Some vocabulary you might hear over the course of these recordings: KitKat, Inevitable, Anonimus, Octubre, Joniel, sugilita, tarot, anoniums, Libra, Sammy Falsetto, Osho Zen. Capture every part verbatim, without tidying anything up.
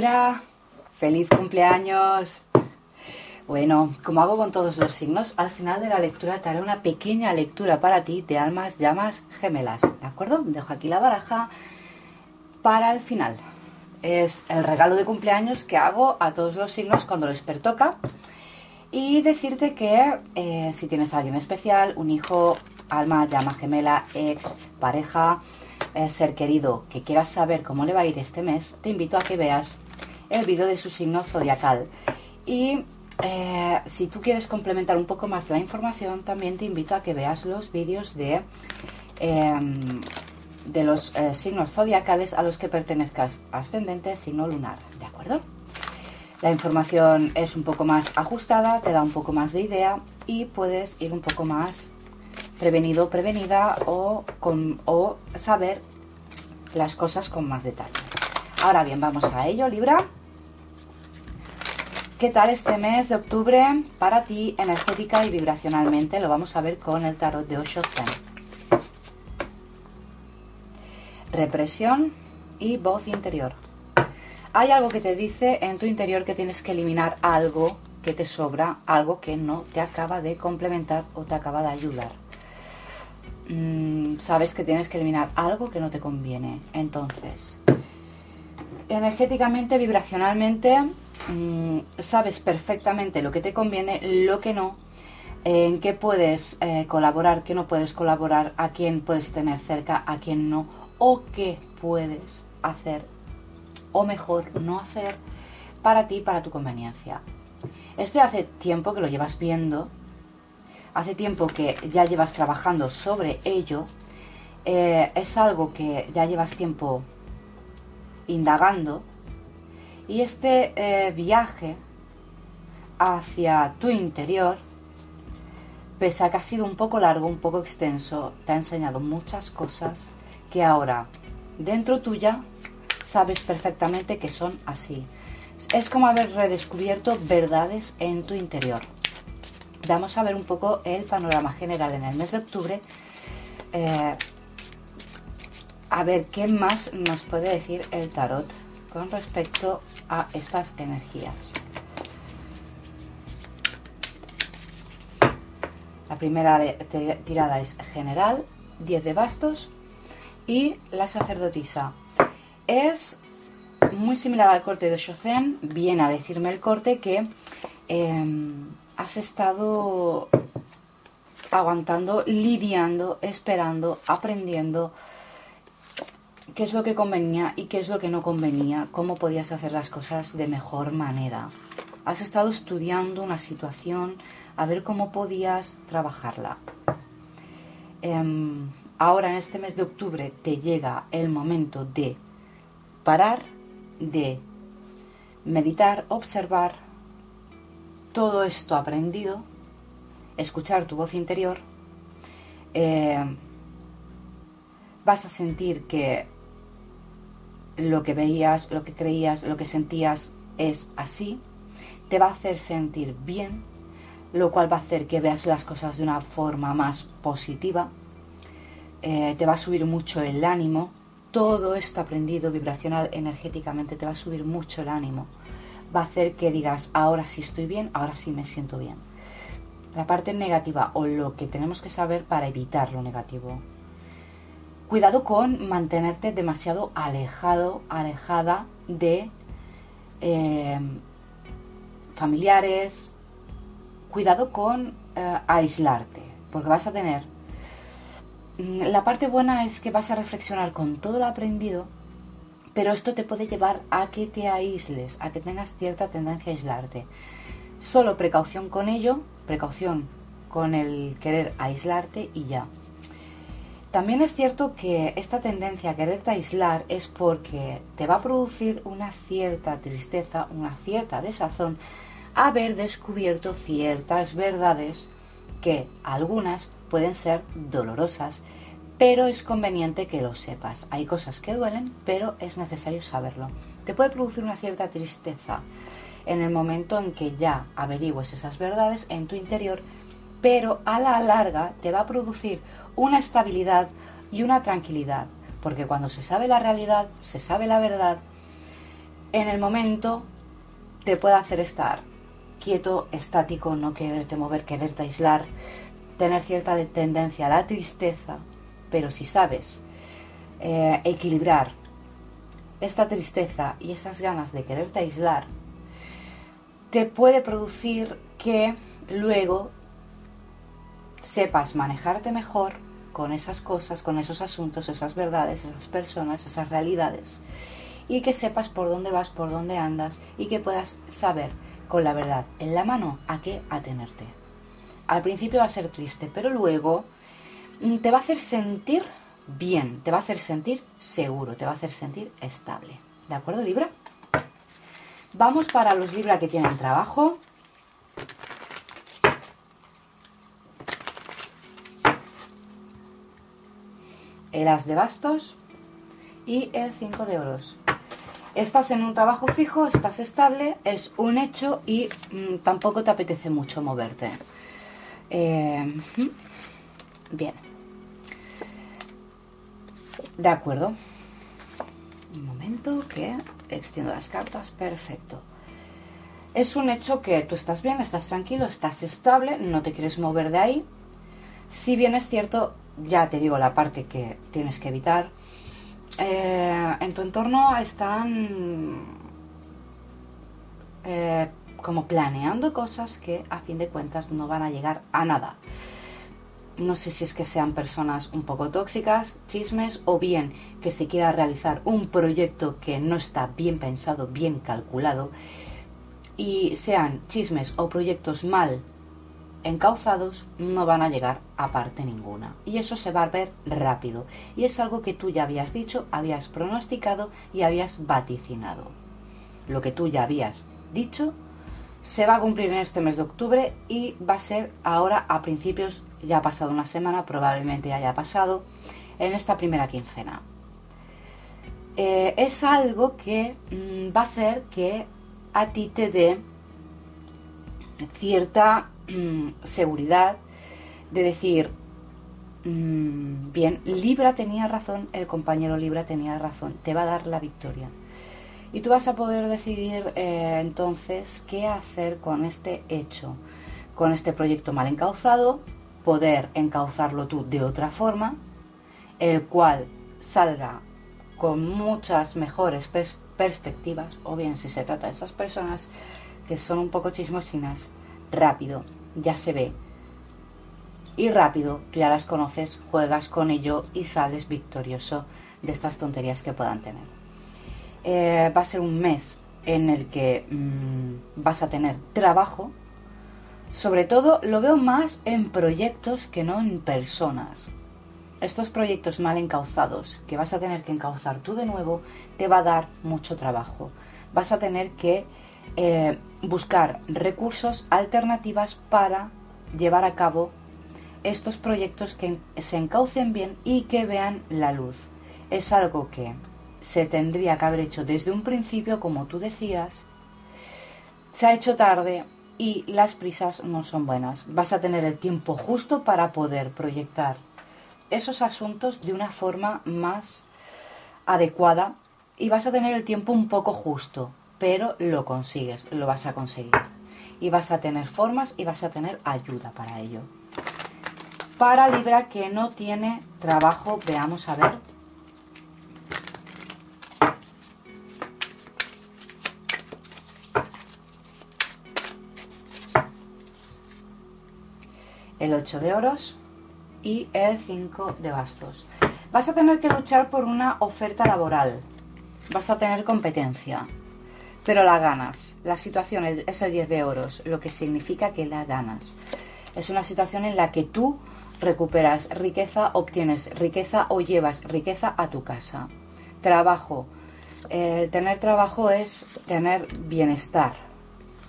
Libra, feliz cumpleaños. Bueno, como hago con todos los signos, al final de la lectura te haré una pequeña lectura para ti de almas, llamas, gemelas, ¿de acuerdo? Dejo aquí la baraja para el final. Es el regalo de cumpleaños que hago a todos los signos cuando les pertoca. Y decirte que eh, si tienes a alguien especial, un hijo, alma, llama gemela, ex, pareja, eh, ser querido, que quieras saber cómo le va a ir este mes, te invito a que veas el vídeo de su signo zodiacal. Y eh, si tú quieres complementar un poco más la información, también te invito a que veas los vídeos de, eh, de los eh, signos zodiacales a los que pertenezcas, ascendente, signo lunar, ¿de acuerdo? La información es un poco más ajustada, te da un poco más de idea y puedes ir un poco más prevenido, prevenida o, con, o saber las cosas con más detalle. Ahora bien, vamos a ello, Libra. ¿Qué tal este mes de octubre para ti, energética y vibracionalmente? Lo vamos a ver con el tarot de Osho Zen. Represión y voz interior. Hay algo que te dice en tu interior que tienes que eliminar algo que te sobra, algo que no te acaba de complementar o te acaba de ayudar. Mm, sabes que tienes que eliminar algo que no te conviene. Entonces, energéticamente, vibracionalmente, mm, sabes perfectamente lo que te conviene, lo que no, en qué puedes eh, colaborar, qué no puedes colaborar, a quién puedes tener cerca, a quién no, o qué puedes hacer o mejor no hacer para ti, para tu conveniencia. Esto hace tiempo que lo llevas viendo, hace tiempo que ya llevas trabajando sobre ello, eh, es algo que ya llevas tiempo indagando y este eh, viaje hacia tu interior, pese a que ha sido un poco largo, un poco extenso, te ha enseñado muchas cosas que ahora dentro tuya sabes perfectamente que son así. Es como haber redescubierto verdades en tu interior. Vamos a ver un poco el panorama general en el mes de octubre. Eh, a ver qué más nos puede decir el tarot con respecto a estas energías. La primera tirada es general, diez de bastos y la sacerdotisa. Es muy similar al corte de Osho Zen, viene a decirme el corte que eh, has estado aguantando, lidiando, esperando, aprendiendo qué es lo que convenía y qué es lo que no convenía, cómo podías hacer las cosas de mejor manera. Has estado estudiando una situación a ver cómo podías trabajarla. Eh, ahora en este mes de octubre te llega el momento de parar, de meditar, observar todo esto aprendido, escuchar tu voz interior. Eh, vas a sentir que lo que veías, lo que creías, lo que sentías es así. Te va a hacer sentir bien, lo cual va a hacer que veas las cosas de una forma más positiva. Eh, te va a subir mucho el ánimo. Todo esto aprendido vibracional, energéticamente, te va a subir mucho el ánimo. Va a hacer que digas, ahora sí estoy bien, ahora sí me siento bien. La parte negativa o lo que tenemos que saber para evitar lo negativo. Cuidado con mantenerte demasiado alejado, alejada de eh, familiares. Cuidado con eh, aislarte, porque vas a tener... La parte buena es que vas a reflexionar con todo lo aprendido, pero esto te puede llevar a que te aísles, a que tengas cierta tendencia a aislarte. Solo precaución con ello, precaución con el querer aislarte y ya. También es cierto que esta tendencia a quererte aislar es porque te va a producir una cierta tristeza, una cierta desazón, haber descubierto ciertas verdades que algunas pueden ser dolorosas, pero es conveniente que lo sepas. Hay cosas que duelen, pero es necesario saberlo. Te puede producir una cierta tristeza en el momento en que ya averigües esas verdades en tu interior, pero a la larga te va a producir una estabilidad y una tranquilidad, porque cuando se sabe la realidad, se sabe la verdad, en el momento te puede hacer estar quieto, estático, no quererte mover, quererte aislar, tener cierta tendencia a la tristeza, pero si sabes eh, equilibrar esta tristeza y esas ganas de quererte aislar, te puede producir que luego sepas manejarte mejor con esas cosas, con esos asuntos, esas verdades, esas personas, esas realidades, y que sepas por dónde vas, por dónde andas, y que puedas saber con la verdad en la mano a qué atenerte. Al principio va a ser triste, pero luego te va a hacer sentir bien, te va a hacer sentir seguro, te va a hacer sentir estable. ¿De acuerdo, Libra? Vamos para los Libra que tienen trabajo. El As de Bastos y el cinco de Oros. Estás en un trabajo fijo, estás estable, es un hecho y mmm, tampoco te apetece mucho moverte. Eh, bien. De acuerdo. Un momento que extiendo las cartas. Perfecto. Es un hecho que tú estás bien, estás tranquilo, estás estable, no te quieres mover de ahí. Si bien es cierto, ya te digo la parte que tienes que evitar. Eh, en tu entorno están eh, como planeando cosas que a fin de cuentas no van a llegar a nada. No sé si es que sean personas un poco tóxicas, chismes, o bien que se quiera realizar un proyecto que no está bien pensado, bien calculado, y sean chismes o proyectos mal encauzados, no van a llegar a parte ninguna, y eso se va a ver rápido, y es algo que tú ya habías dicho, habías pronosticado y habías vaticinado. Lo que tú ya habías dicho se va a cumplir en este mes de octubre, y va a ser ahora a principios, ya ha pasado una semana, probablemente haya pasado en esta primera quincena. Eh, es algo que mm, va a hacer que a ti te dé cierta seguridad de decir, mmm, bien, Libra tenía razón, el compañero Libra tenía razón, te va a dar la victoria. Y tú vas a poder decidir eh, entonces qué hacer con este hecho, con este proyecto mal encauzado, poder encauzarlo tú de otra forma, el cual salga con muchas mejores pers- perspectivas, o bien si se trata de esas personas que son un poco chismosinas, rápido, ya se ve, y rápido, tú ya las conoces, juegas con ello y sales victorioso de estas tonterías que puedan tener. Eh, va a ser un mes en el que mmm, vas a tener trabajo, sobre todo lo veo más en proyectos que no en personas. Estos proyectos mal encauzados que vas a tener que encauzar tú de nuevo, te va a dar mucho trabajo, vas a tener que Eh, buscar recursos, alternativas para llevar a cabo estos proyectos que se encaucen bien y que vean la luz. Es algo que se tendría que haber hecho desde un principio, como tú decías, se ha hecho tarde y las prisas no son buenas. Vas a tener el tiempo justo para poder proyectar esos asuntos de una forma más adecuada y vas a tener el tiempo un poco justo. Pero lo consigues, lo vas a conseguir. Y vas a tener formas y vas a tener ayuda para ello. Para Libra que no tiene trabajo, veamos a ver. El ocho de Oros y el cinco de Bastos. Vas a tener que luchar por una oferta laboral. Vas a tener competencia. Pero la ganas, la situación es el diez de Oros, lo que significa que la ganas. Es una situación en la que tú recuperas riqueza, obtienes riqueza o llevas riqueza a tu casa. Trabajo. Eh, tener trabajo es tener bienestar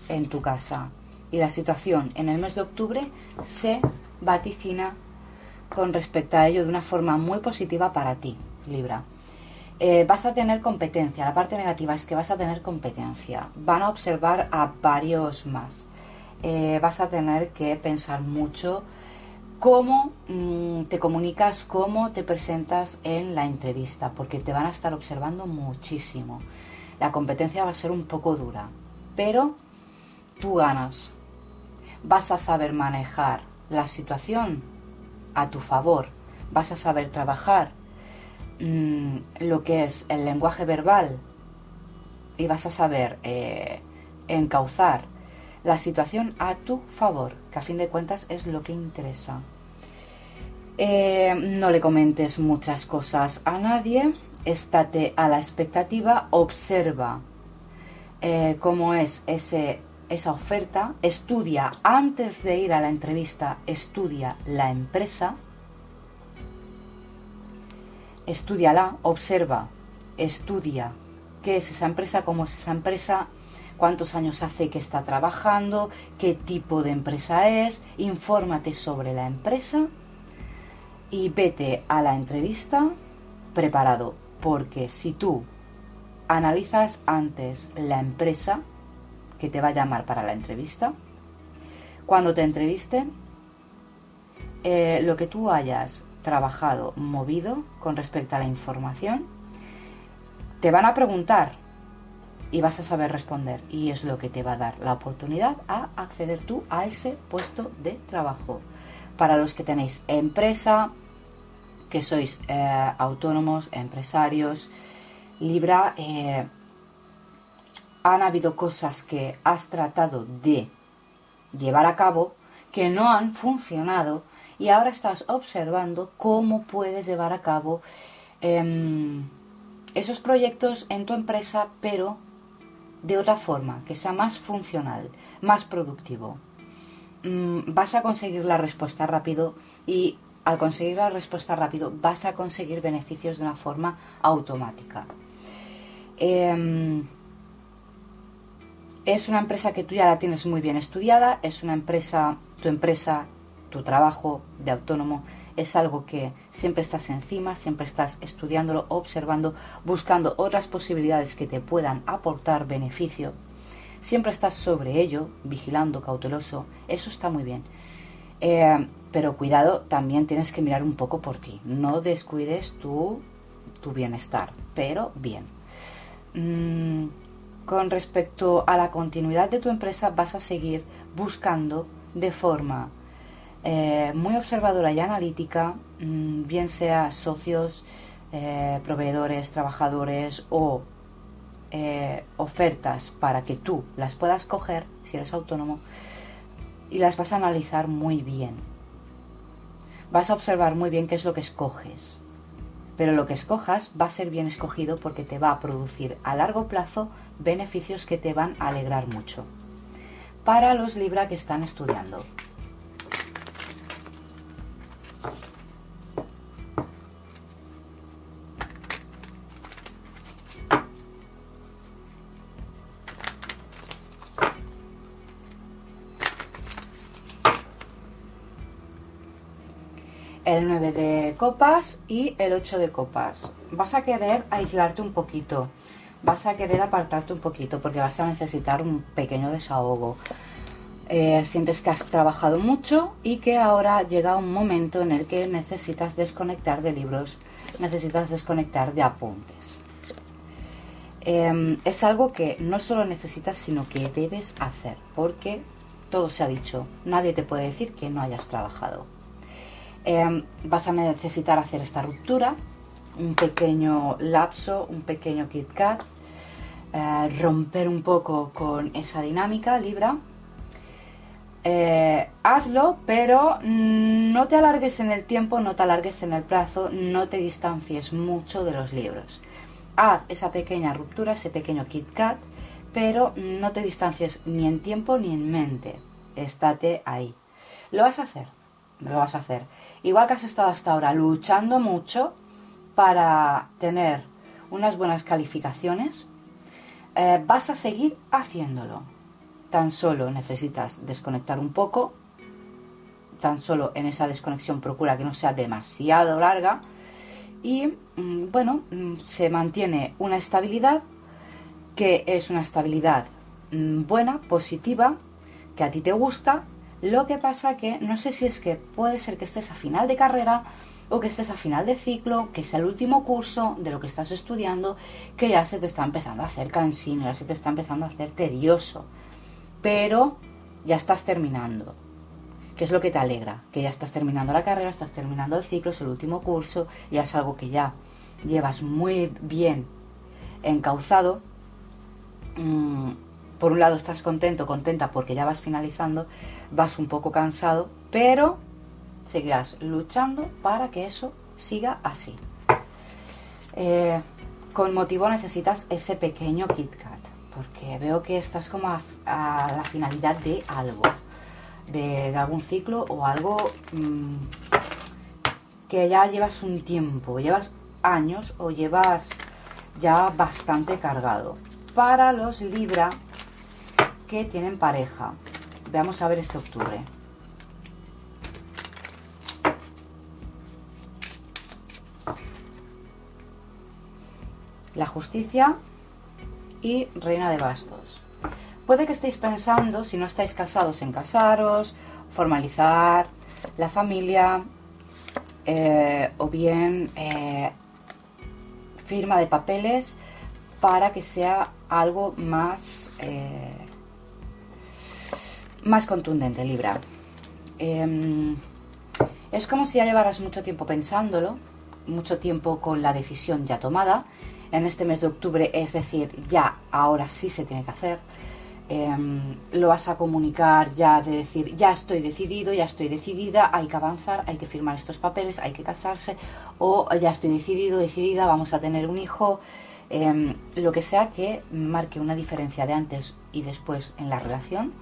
en tu casa. Y la situación en el mes de octubre se vaticina con respecto a ello de una forma muy positiva para ti, Libra. Eh, vas a tener competencia, la parte negativa es que vas a tener competencia, van a observar a varios más, eh, vas a tener que pensar mucho cómo mmm, te comunicas, cómo te presentas en la entrevista, porque te van a estar observando muchísimo. la competencia va a ser un poco dura, pero tú ganas. Vas a saber manejar la situación a tu favor, vas a saber trabajar mmm, lo que es el lenguaje verbal y vas a saber eh, encauzar la situación a tu favor, que a fin de cuentas es lo que interesa. Eh, no le comentes muchas cosas a nadie, estate a la expectativa, observa eh, cómo es ese, esa oferta, estudia antes de ir a la entrevista, estudia la empresa, estúdiala, observa, estudia qué es esa empresa, cómo es esa empresa, cuántos años hace que está trabajando, qué tipo de empresa es, infórmate sobre la empresa y vete a la entrevista preparado, porque si tú analizas antes la empresa que te va a llamar para la entrevista, cuando te entrevisten, eh, lo que tú hayas trabajado, movido con respecto a la información, te van a preguntar y vas a saber responder, y es lo que te va a dar la oportunidad a acceder tú a ese puesto de trabajo. Para los que tenéis empresa, que sois eh, autónomos, empresarios, Libra, eh, han habido cosas que has tratado de llevar a cabo que no han funcionado y ahora estás observando cómo puedes llevar a cabo eh, esos proyectos en tu empresa, pero de otra forma, que sea más funcional, más productivo. Mm, vas a conseguir la respuesta rápido y al conseguir la respuesta rápido vas a conseguir beneficios de una forma automática. Eh, Es una empresa que tú ya la tienes muy bien estudiada, es una empresa, tu empresa, tu trabajo de autónomo, es algo que siempre estás encima, siempre estás estudiándolo, observando, buscando otras posibilidades que te puedan aportar beneficio. Siempre estás sobre ello, vigilando, cauteloso, eso está muy bien. Eh, pero cuidado, también tienes que mirar un poco por ti, no descuides tu, tu bienestar, pero bien. Mm. Con respecto a la continuidad de tu empresa, vas a seguir buscando de forma eh, muy observadora y analítica, mmm, bien sea socios, eh, proveedores, trabajadores o eh, ofertas para que tú las puedas coger si eres autónomo, y las vas a analizar muy bien. Vas a observar muy bien qué es lo que escoges, pero lo que escojas va a ser bien escogido porque te va a producir a largo plazo beneficios que te van a alegrar mucho. Para los Libra que están estudiando, el nueve de copas y el ocho de copas. Vas a querer aislarte un poquito, vas a querer apartarte un poquito porque vas a necesitar un pequeño desahogo. Eh, sientes que has trabajado mucho y que ahora llega un momento en el que necesitas desconectar de libros, necesitas desconectar de apuntes. Eh, es algo que no solo necesitas, sino que debes hacer, porque todo se ha dicho, nadie te puede decir que no hayas trabajado. Eh, vas a necesitar hacer esta ruptura, un pequeño lapso, un pequeño KitKat, eh, romper un poco con esa dinámica, Libra. Eh, hazlo, pero no te alargues en el tiempo, no te alargues en el plazo, no te distancies mucho de los libros. Haz esa pequeña ruptura, ese pequeño KitKat, pero no te distancies ni en tiempo ni en mente. Estate ahí. Lo vas a hacer, lo vas a hacer. Igual que has estado hasta ahora luchando mucho para tener unas buenas calificaciones, eh, vas a seguir haciéndolo. Tan solo necesitas desconectar un poco, tan solo en esa desconexión procura que no sea demasiado larga y, bueno, se mantiene una estabilidad que es una estabilidad buena, positiva, que a ti te gusta. Lo que pasa que, no sé si es que puede ser que estés a final de carrera o que estés a final de ciclo, que es el último curso de lo que estás estudiando, que ya se te está empezando a hacer cansino, ya se te está empezando a hacer tedioso, pero ya estás terminando, que es lo que te alegra, que ya estás terminando la carrera, estás terminando el ciclo, es el último curso, ya es algo que ya llevas muy bien encauzado. Por un lado estás contento, contenta porque ya vas finalizando, vas un poco cansado, pero seguirás luchando para que eso siga así. Eh, con motivo necesitas ese pequeño Kit Kat, porque veo que estás como a, a la finalidad de algo, de, de algún ciclo o algo mmm, que ya llevas un tiempo, llevas años o llevas ya bastante cargado. Para los Libra que tienen pareja, veamos a ver este octubre. La justicia y reina de bastos. Puede que estéis pensando, si no estáis casados, en casaros, formalizar la familia, eh, o bien eh, firma de papeles para que sea algo más, eh, más contundente, Libra. Eh, es como si ya llevaras mucho tiempo pensándolo, mucho tiempo con la decisión ya tomada. En este mes de octubre, es decir, ya, ahora sí se tiene que hacer. Eh, lo vas a comunicar ya, de decir, ya estoy decidido, ya estoy decidida, hay que avanzar, hay que firmar estos papeles, hay que casarse, o ya estoy decidido, decidida, vamos a tener un hijo. Eh, lo que sea que marque una diferencia de antes y después en la relación,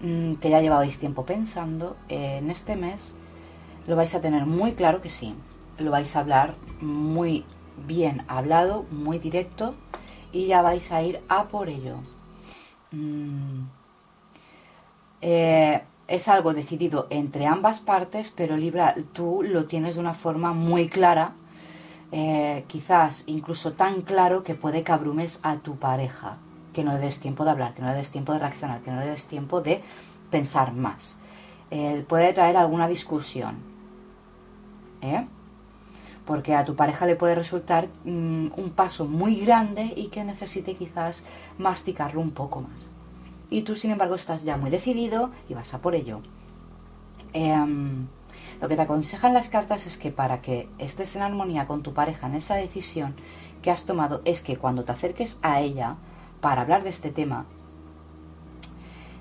mmm, que ya llevabais tiempo pensando, eh, en este mes lo vais a tener muy claro que sí, lo vais a hablar muy bien hablado, muy directo, y ya vais a ir a por ello. Mm. Eh, es algo decidido entre ambas partes, pero Libra, tú lo tienes de una forma muy clara. Eh, quizás incluso tan claro que puede que abrumes a tu pareja, que no le des tiempo de hablar, que no le des tiempo de reaccionar, que no le des tiempo de pensar más. Eh, puede traer alguna discusión, ¿eh? Porque a tu pareja le puede resultar mm, un paso muy grande y que necesite quizás masticarlo un poco más. Y tú, sin embargo, estás ya muy decidido y vas a por ello. Eh, Lo que te aconsejan las cartas es que para que estés en armonía con tu pareja en esa decisión que has tomado, es que cuando te acerques a ella para hablar de este tema,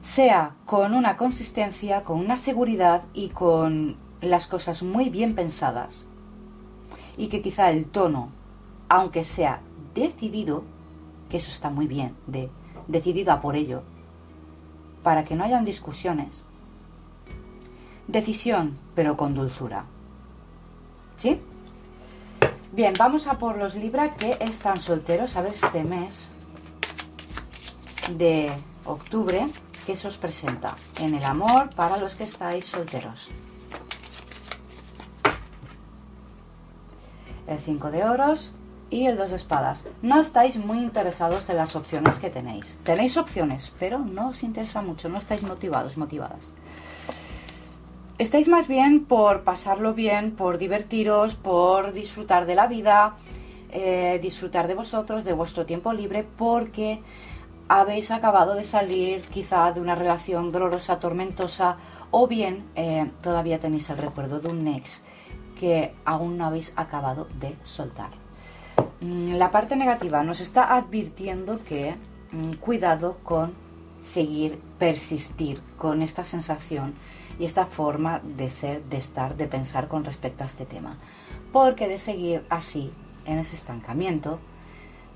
sea con una consistencia, con una seguridad y con las cosas muy bien pensadas. Y que quizá el tono, aunque sea decidido, que eso está muy bien, de decidido a por ello, para que no hayan discusiones. Decisión, pero con dulzura. ¿Sí? Bien, vamos a por los Libra que están solteros. A ver este mes de octubre, ¿qué se os presenta en el amor para los que estáis solteros? El cinco de oros y el dos de espadas. No estáis muy interesados en las opciones que tenéis. Tenéis opciones, pero no os interesa mucho. No estáis motivados, motivadas. Estáis más bien por pasarlo bien, por divertiros, por disfrutar de la vida, eh, disfrutar de vosotros, de vuestro tiempo libre, porque habéis acabado de salir quizá de una relación dolorosa, tormentosa, o bien eh, todavía tenéis el recuerdo de un ex que aún no habéis acabado de soltar. La parte negativa nos está advirtiendo que mm, cuidado con seguir, persistir con esta sensación y esta forma de ser, de estar, de pensar con respecto a este tema. Porque de seguir así, en ese estancamiento,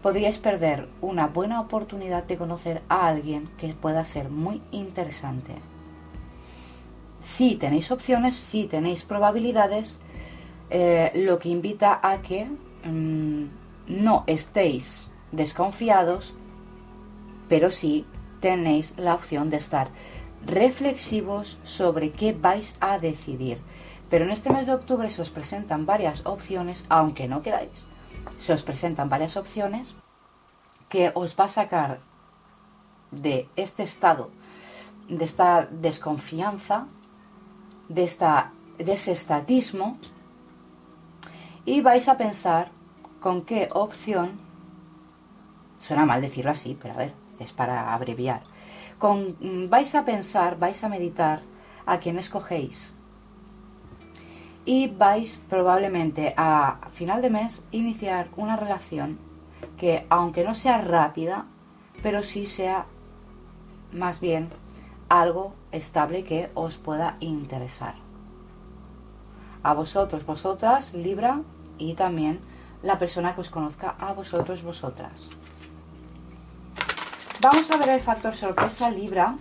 podríais perder una buena oportunidad de conocer a alguien que pueda ser muy interesante. Sí tenéis opciones, sí tenéis probabilidades, eh, lo que invita a que mmm, no estéis desconfiados, pero sí tenéis la opción de estar reflexivos sobre qué vais a decidir. Pero en este mes de octubre se os presentan varias opciones, aunque no queráis, se os presentan varias opciones que os va a sacar de este estado, de esta desconfianza, de, esta, de ese estatismo, y vais a pensar con qué opción, suena mal decirlo así, pero a ver, es para abreviar, con, vais a pensar, vais a meditar a quién escogéis y vais probablemente a final de mes iniciar una relación que, aunque no sea rápida, pero sí sea más bien algo estable que os pueda interesar. A vosotros, vosotras, Libra, y también la persona que os conozca a vosotros, vosotras. Vamos a ver el factor sorpresa, Libra,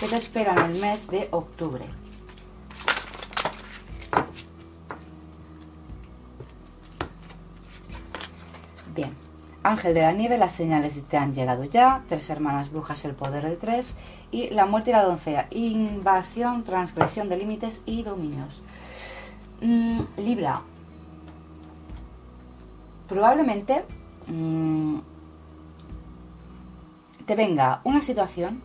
que te espera en el mes de octubre. Bien, Ángel de la Nieve, las señales te han llegado ya, Tres Hermanas Brujas, el poder de tres, y La Muerte y la Doncella, invasión, transgresión de límites y dominios. Mm, Libra, probablemente mm, te venga una situación,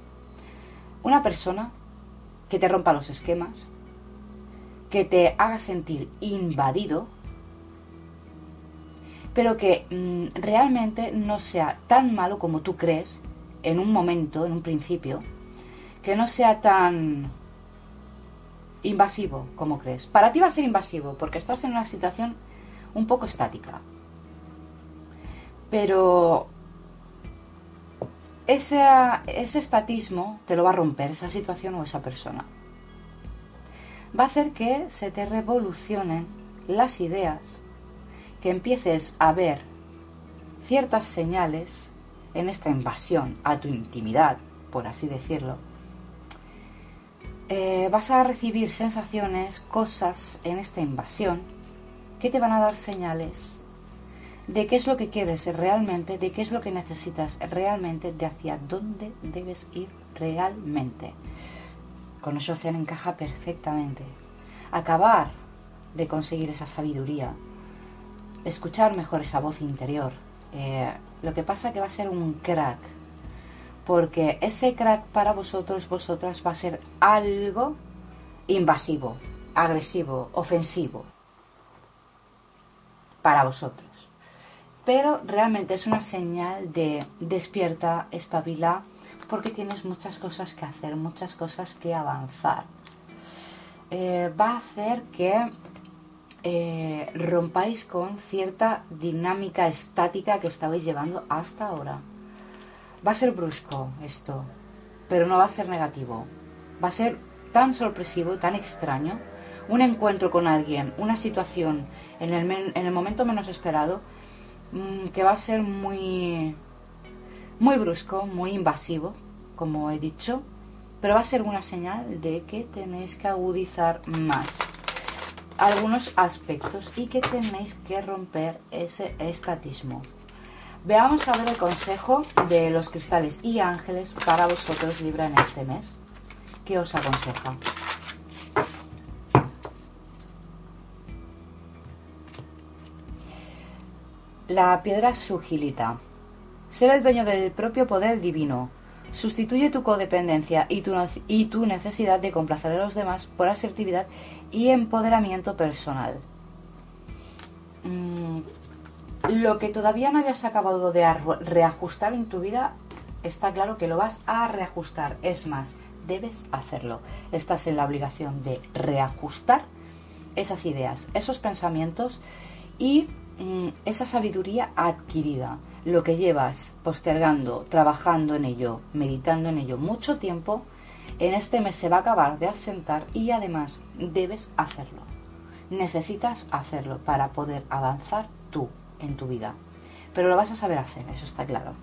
una persona que te rompa los esquemas, que te haga sentir invadido, pero que mmm, realmente no sea tan malo como tú crees en un momento, en un principio, que no sea tan invasivo como crees. Para ti va a ser invasivo porque estás en una situación un poco estática. Pero ese, ese estatismo te lo va a romper esa situación o esa persona. Va a hacer que se te revolucionen las ideas, que empieces a ver ciertas señales en esta invasión a tu intimidad, por así decirlo. Eh, vas a recibir sensaciones, cosas en esta invasión que te van a dar señales de qué es lo que quieres realmente, de qué es lo que necesitas realmente, de hacia dónde debes ir realmente. Con eso se encaja perfectamente. Acabar de conseguir esa sabiduría, escuchar mejor esa voz interior. Eh, lo que pasa que va a ser un crack, porque ese crack para vosotros, vosotras, va a ser algo invasivo, agresivo, ofensivo para vosotros, pero realmente es una señal de despierta, espabila, porque tienes muchas cosas que hacer, muchas cosas que avanzar. Eh, va a hacer que Eh, rompáis con cierta dinámica estática que estabais llevando hasta ahora. Va a ser brusco esto, pero no va a ser negativo. Va a ser tan sorpresivo, tan extraño, un encuentro con alguien, una situación en el, en el momento menos esperado, mmm, que va a ser muy, muy brusco, muy invasivo, como he dicho, pero va a ser una señal de que tenéis que agudizar más algunos aspectos y que tenéis que romper ese estatismo. Veamos a ver el consejo de los cristales y ángeles para vosotros, Libra, en este mes. ¿Qué os aconseja? La piedra sugilita. Ser el dueño del propio poder divino. Sustituye tu codependencia y tu, y tu necesidad de complacer a los demás por asertividad y empoderamiento personal. Mm, lo que todavía no habías acabado de reajustar en tu vida, está claro que lo vas a reajustar. Es más, debes hacerlo. Estás en la obligación de reajustar esas ideas, esos pensamientos y mm, esa sabiduría adquirida. Lo que llevas postergando, trabajando en ello, meditando en ello mucho tiempo, en este mes se va a acabar de asentar y además debes hacerlo. Necesitas hacerlo para poder avanzar tú en tu vida. Pero lo vas a saber hacer, eso está claro.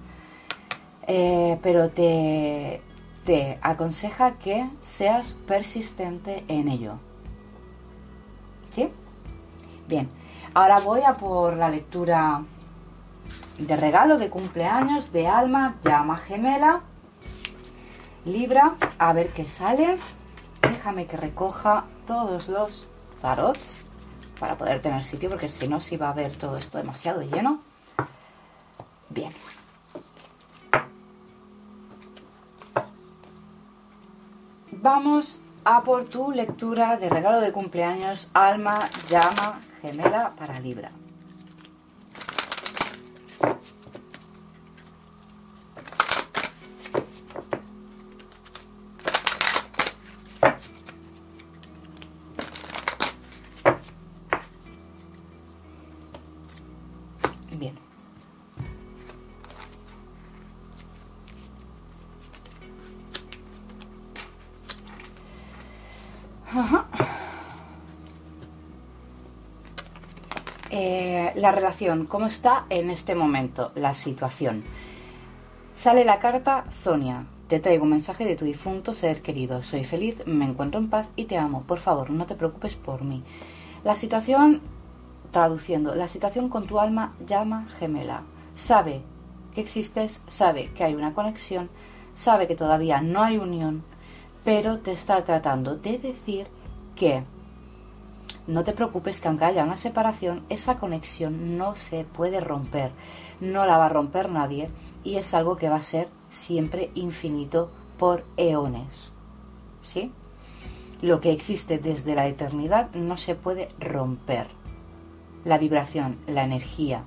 Eh, pero te, te aconseja que seas persistente en ello. ¿Sí? Bien, ahora voy a por la lectura de regalo, de cumpleaños, de alma, llama gemela, Libra, a ver qué sale. Déjame que recoja todos los tarots para poder tener sitio, porque si no, sí va a haber todo esto demasiado lleno. Bien. Vamos a por tu lectura de regalo de cumpleaños, alma, llama, gemela para Libra. Bien. Ajá. Eh, la relación, ¿cómo está en este momento? La situación. Sale la carta Sonia. Te traigo un mensaje de tu difunto ser querido. Soy feliz, me encuentro en paz y te amo. Por favor, no te preocupes por mí. La situación, traduciendo, la situación con tu alma llama gemela. Sabe que existes, sabe que hay una conexión, sabe que todavía no hay unión, pero te está tratando de decir que no te preocupes, que aunque haya una separación, esa conexión no se puede romper, no la va a romper nadie y es algo que va a ser siempre infinito por eones, ¿sí? Lo que existe desde la eternidad no se puede romper. La vibración, la energía,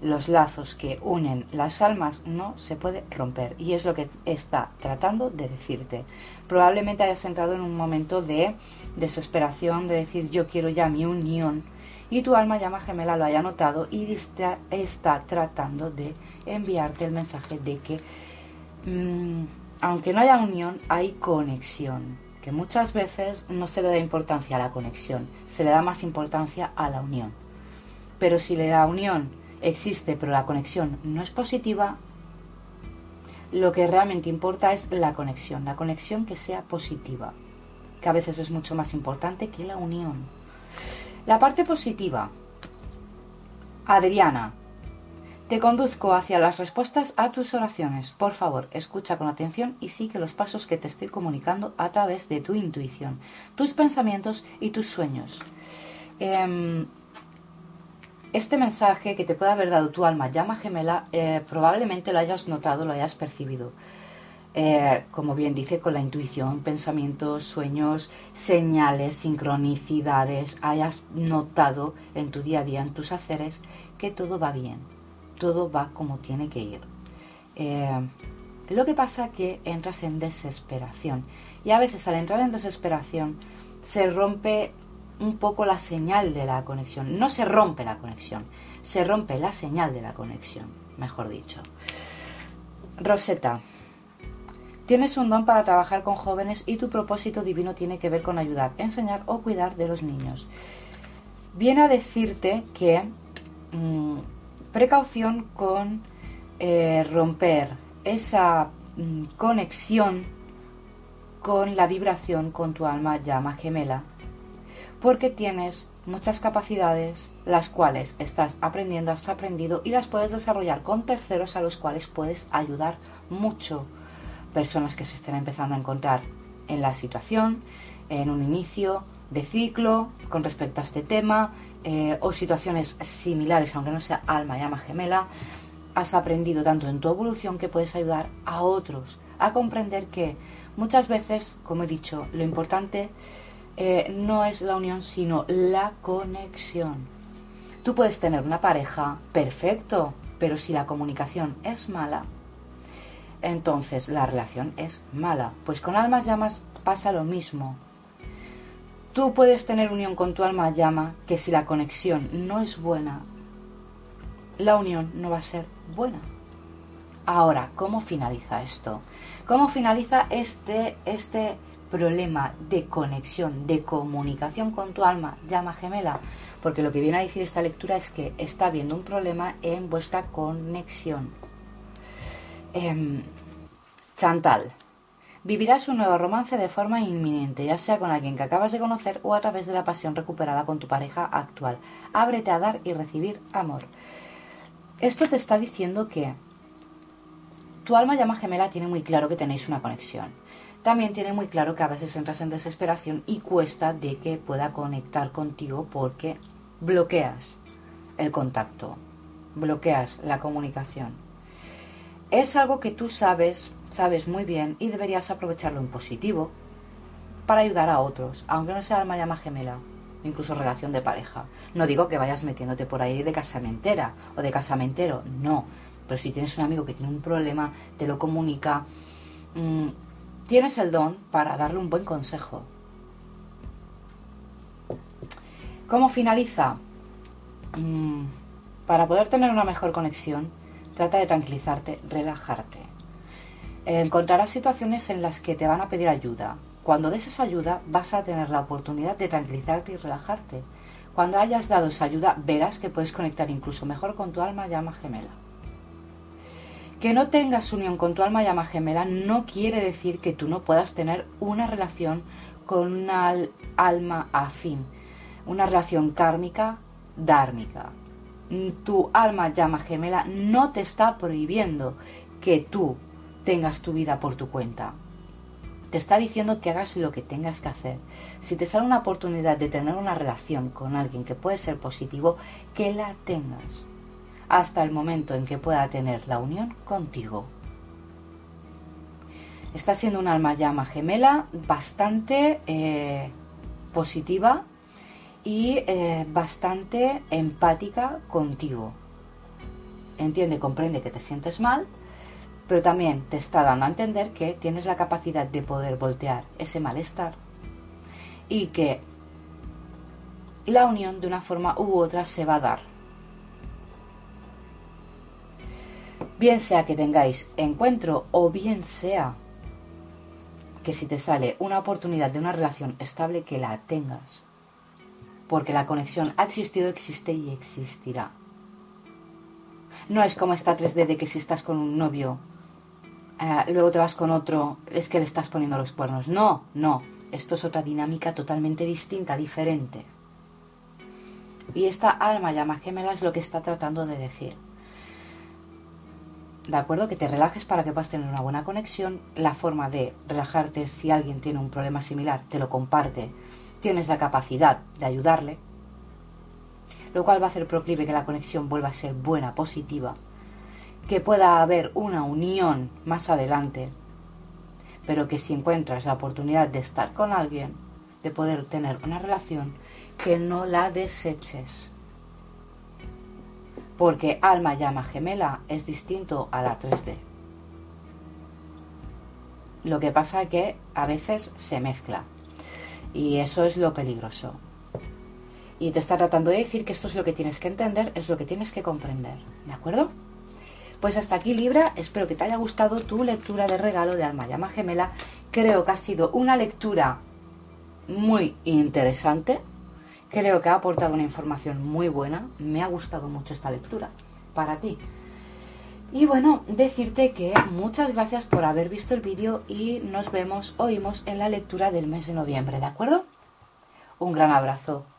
los lazos que unen las almas no se puede romper y es lo que está tratando de decirte. Probablemente hayas entrado en un momento de desesperación, de decir yo quiero ya mi unión, y tu alma llama gemela lo haya notado y está, está tratando de enviarte el mensaje de que mmm, aunque no haya unión hay conexión, que muchas veces no se le da importancia a la conexión, se le da más importancia a la unión. Pero si la unión existe pero la conexión no es positiva, lo que realmente importa es la conexión, la conexión que sea positiva, que a veces es mucho más importante que la unión. La parte positiva. Adriana, te conduzco hacia las respuestas a tus oraciones. Por favor, escucha con atención y sigue los pasos que te estoy comunicando a través de tu intuición, tus pensamientos y tus sueños. Eh, Este mensaje que te puede haber dado tu alma llama gemela, eh, probablemente lo hayas notado, lo hayas percibido. Eh, como bien dice, con la intuición, pensamientos, sueños, señales, sincronicidades, hayas notado en tu día a día, en tus haceres, que todo va bien, todo va como tiene que ir. Eh, lo que pasa es que entras en desesperación y a veces al entrar en desesperación se rompe un poco la señal de la conexión. No se rompe la conexión, se rompe la señal de la conexión, mejor dicho. Rosetta, tienes un don para trabajar con jóvenes y tu propósito divino tiene que ver con ayudar, enseñar o cuidar de los niños. Viene a decirte que mmm, precaución con eh, romper esa mmm, conexión con la vibración con tu alma llama gemela, porque tienes muchas capacidades las cuales estás aprendiendo, has aprendido y las puedes desarrollar con terceros a los cuales puedes ayudar mucho. Personas que se estén empezando a encontrar en la situación, en un inicio de ciclo con respecto a este tema, eh, o situaciones similares, aunque no sea alma y alma gemela. Has aprendido tanto en tu evolución que puedes ayudar a otros a comprender que muchas veces, como he dicho, lo importante Eh, no es la unión, sino la conexión. Tú puedes tener una pareja, perfecto, pero si la comunicación es mala, entonces la relación es mala. Pues con almas llamas pasa lo mismo. Tú puedes tener unión con tu alma llama, que si la conexión no es buena, la unión no va a ser buena. Ahora, ¿cómo finaliza esto? ¿Cómo finaliza este... este problema de conexión, de comunicación con tu alma llama gemela? Porque lo que viene a decir esta lectura es que está habiendo un problema en vuestra conexión. eh, Chantal, vivirás un nuevo romance de forma inminente, ya sea con alguien que acabas de conocer o a través de la pasión recuperada con tu pareja actual. Ábrete a dar y recibir amor. Esto te está diciendo que tu alma llama gemela tiene muy claro que tenéis una conexión. También tiene muy claro que a veces entras en desesperación y cuesta de que pueda conectar contigo porque bloqueas el contacto, bloqueas la comunicación. Es algo que tú sabes, sabes muy bien y deberías aprovecharlo en positivo para ayudar a otros, aunque no sea alma y alma gemela, incluso relación de pareja. No digo que vayas metiéndote por ahí de casamentera o de casamentero, no. Pero si tienes un amigo que tiene un problema, te lo comunica, mmm, tienes el don para darle un buen consejo. ¿Cómo finaliza? Mm, para poder tener una mejor conexión, trata de tranquilizarte, relajarte. Encontrarás situaciones en las que te van a pedir ayuda. Cuando des esa ayuda, vas a tener la oportunidad de tranquilizarte y relajarte. Cuando hayas dado esa ayuda, verás que puedes conectar incluso mejor con tu alma y alma gemela. Que no tengas unión con tu alma y alma gemela no quiere decir que tú no puedas tener una relación con una alma afín. Una relación kármica, dármica. Tu alma llama gemela no te está prohibiendo que tú tengas tu vida por tu cuenta. Te está diciendo que hagas lo que tengas que hacer. Si te sale una oportunidad de tener una relación con alguien que puede ser positivo, que la tengas. Hasta el momento en que pueda tener la unión contigo. Está siendo un alma llama gemela bastante eh, positiva. Y eh, bastante empática contigo. Entiende, comprende que te sientes mal, pero también te está dando a entender que tienes la capacidad de poder voltear ese malestar y que la unión de una forma u otra se va a dar. Bien sea que tengáis encuentro o bien sea que si te sale una oportunidad de una relación estable que la tengas. Porque la conexión ha existido, existe y existirá. No es como esta tres D de que si estás con un novio, eh, luego te vas con otro, es que le estás poniendo los cuernos. No, no. Esto es otra dinámica totalmente distinta, diferente. Y esta alma llama gemela es lo que está tratando de decir. ¿De acuerdo? Que te relajes para que puedas tener una buena conexión. La forma de relajarte, si alguien tiene un problema similar, te lo comparte. Tienes la capacidad de ayudarle, lo cual va a hacer proclive que la conexión vuelva a ser buena, positiva, que pueda haber una unión más adelante, pero que si encuentras la oportunidad de estar con alguien, de poder tener una relación, que no la deseches. Porque alma llama gemela es distinto a la tres D. Lo que pasa es que a veces se mezcla. Y eso es lo peligroso. Y te está tratando de decir que esto es lo que tienes que entender, es lo que tienes que comprender. ¿De acuerdo? Pues hasta aquí, Libra. Espero que te haya gustado tu lectura de regalo de alma llama gemela. Creo que ha sido una lectura muy interesante. Creo que ha aportado una información muy buena. Me ha gustado mucho esta lectura para ti. Y bueno, decirte que muchas gracias por haber visto el vídeo y nos vemos, oímos en la lectura del mes de noviembre, ¿de acuerdo? Un gran abrazo.